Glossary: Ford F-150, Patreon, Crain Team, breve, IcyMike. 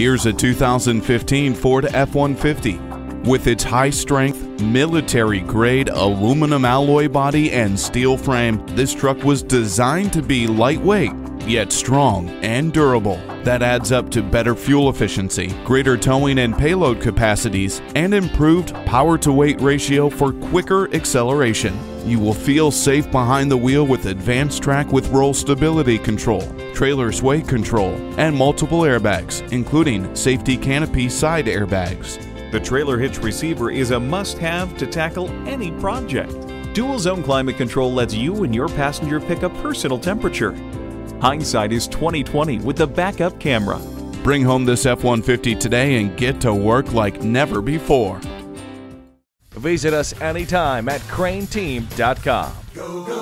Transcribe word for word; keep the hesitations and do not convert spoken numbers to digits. Here's a two thousand fifteen Ford F one fifty. With its high-strength, military-grade aluminum alloy body and steel frame, this truck was designed to be lightweight, yet strong and durable. That adds up to better fuel efficiency, greater towing and payload capacities, and improved power-to-weight ratio for quicker acceleration. You will feel safe behind the wheel with advanced track with roll stability control, trailer sway control, and multiple airbags, including safety canopy side airbags. The trailer hitch receiver is a must-have to tackle any project. Dual zone climate control lets you and your passenger pick a personal temperature. Hindsight is twenty twenty with the backup camera. Bring home this F one fifty today and get to work like never before. Visit us anytime at crain team dot com.